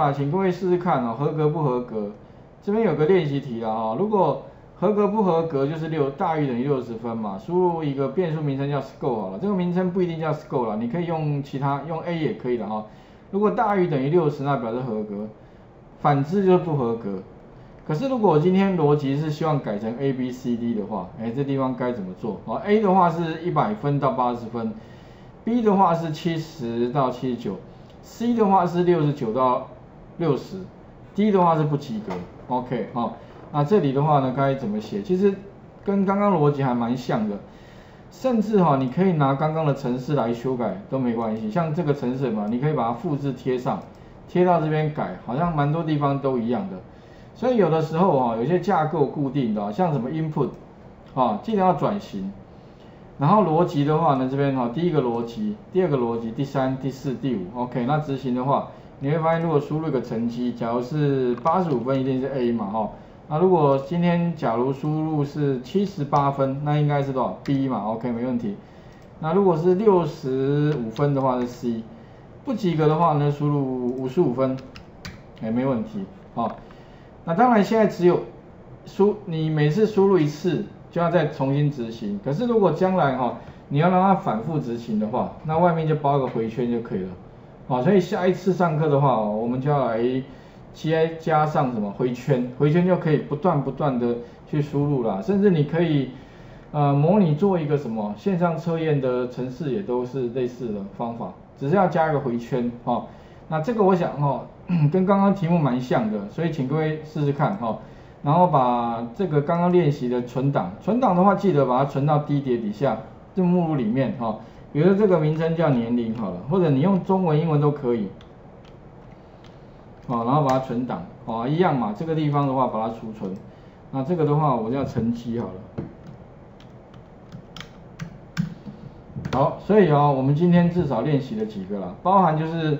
法，请各位试试看哦，合格不合格？这边有个练习题啦哈，如果合格不合格就是大于等于60分嘛，输入一个变数名称叫 score 好了，这个名称不一定叫 score 啦，你可以用其他用 A 也可以的哈。如果大于等于60，那表示合格，反之就是不合格。可是如果我今天逻辑是希望改成 A B C D 的话，这地方该怎么做？好 ，A 的话是100分到80分 ，B 的话是70到79 ，C 的话是69到60 ，D 的话是不及格。OK 好。那这里的话呢，该怎么写？其实跟刚刚逻辑还蛮像的，甚至哈，你可以拿刚刚的程式来修改都没关系。像这个程式嘛，你可以把它复制贴上，贴到这边改，好像蛮多地方都一样的。所以有的时候啊，有些架构固定的，像什么 input 啊，尽量要转型。然后逻辑的话呢，这边哈，第一个逻辑，第二个逻辑，第三、第四、第五。OK， 那执行的话，你会发现如果输入一个成绩，假如是85分，一定是 A 嘛，哈。那如果今天假如输入是78分，那应该是多少 B 嘛 ？OK， 没问题。那如果是65分的话是 C， 不及格的话呢，输入55分，没问题。好，那当然现在只有你每次输入一次就要再重新执行。可是如果将来哈，你要让它反复执行的话，那外面就包个回圈就可以了。好，所以下一次上课的话，我们就要来。加上什么回圈，回圈就可以不断的去输入啦，甚至你可以模拟做一个什么线上测验的程式，也都是类似的方法，只是要加一个回圈哈、哦。那这个我想哈、哦，跟刚刚题目蛮像的，所以请各位试试看哈、哦。然后把这个刚刚练习的存档，存档的话记得把它存到D碟底下这目录里面哈、哦。比如说这个名称叫年龄好了，或者你用中文、英文都可以。哦，然后把它存档，哦，一样嘛。这个地方的话，把它储存。那这个的话，我们要成绩好了。好，所以哦，我们今天至少练习了几个啦，包含就是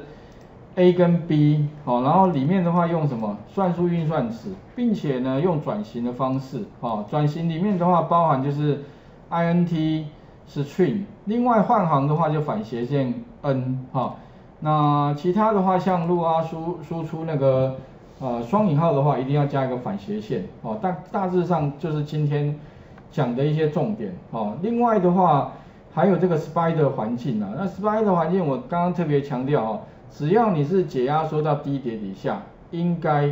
A 跟 B， 好、哦，然后里面的话用什么算术运算尺，并且呢用转型的方式，哦，转型里面的话包含就是 INT string， 另外换行的话就反斜线 n， 哈、哦。那其他的话，像如果要输出那个双引号的话，一定要加一个反斜线哦。大致上就是今天讲的一些重点哦。另外的话，还有这个 Spyder 环境啊。那 Spyder 环境我刚刚特别强调哦，只要你是解压缩到低碟底下，应该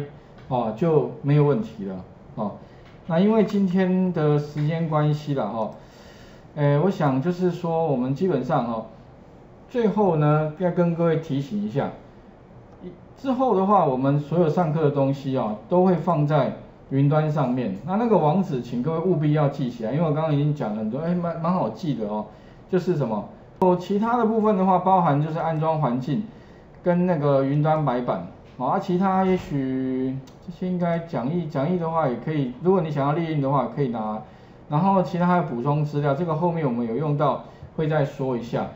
哦就没有问题了哦。那因为今天的时间关系了哈，我想就是说我们基本上哦。最后呢，要跟各位提醒一下，之后的话，我们所有上课的东西啊，都会放在云端上面。那个网址，请各位务必要记起来，因为我刚刚已经讲了很多，蛮好记的哦。就是什么，其他的部分的话，包含就是安装环境跟那个云端白板。好、啊，其他也许这些应该讲义的话也可以，如果你想要列印的话可以拿。然后其他还有补充资料，这个后面我们有用到会再说一下。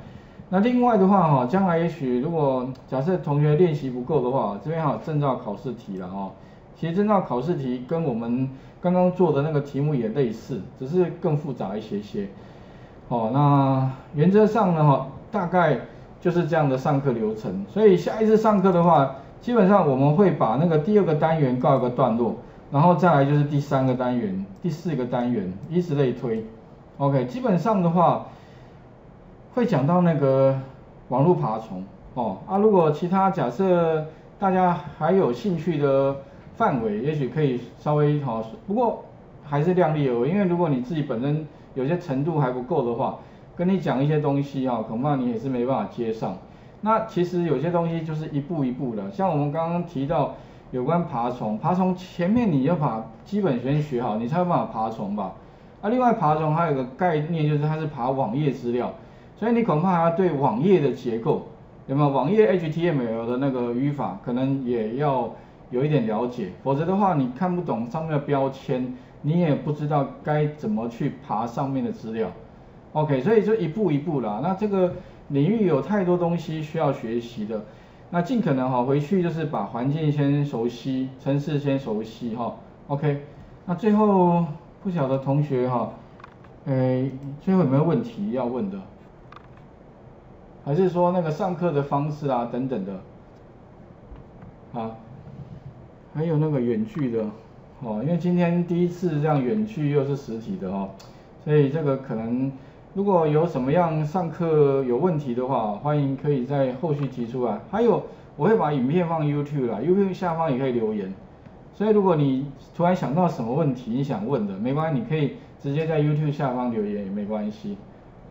那另外的话哈，将来也许如果假设同学练习不够的话，这边还有证照考试题了哈。其实证照考试题跟我们刚刚做的那个题目也类似，只是更复杂一些些。哦，那原则上呢哈，大概就是这样的上课流程。所以下一次上课的话，基本上我们会把那个第二个单元告一个段落，然后再来就是第三个单元、第四个单元，以此类推。OK， 基本上的话。会讲到那个网络爬虫哦啊，如果其他假设大家还有兴趣的范围，也许可以稍微哦，不过还是量力而为，因为如果你自己本身有些程度还不够的话，跟你讲一些东西啊、哦，恐怕你也是没办法接上。那其实有些东西就是一步一步的，像我们刚刚提到有关爬虫，爬虫前面你要把基本先学好，你才有办法爬虫吧。啊，另外爬虫还有个概念就是它是爬网页资料。所以你恐怕还要对网页的结构，有没有网页 HTML 的那个语法，可能也要有一点了解，否则的话你看不懂上面的标签，你也不知道该怎么去爬上面的资料。OK， 所以就一步一步啦。那这个领域有太多东西需要学习的，那尽可能哈回去就是把环境先熟悉，程式先熟悉哈。OK， 那最后不晓得同学哈，最后有没有问题要问的？还是说那个上课的方式啊，等等的。好，还有那个远距的哦，因为今天第一次这样远距又是实体的哦，所以这个可能如果有什么样上课有问题的话，欢迎可以在后续提出来。还有我会把影片放 YouTube 啦 ，YouTube 下方也可以留言。 所以，如果你突然想到什么问题你想问的，没关系，你可以直接在 YouTube 下方留言也没关系。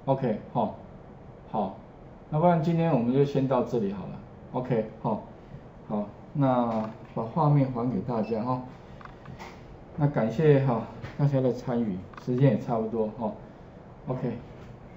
OK， 好，好，那不然今天我们就先到这里好了。OK， 好，好，那把画面还给大家哈。那感谢哈大家的参与，时间也差不多哈。OK，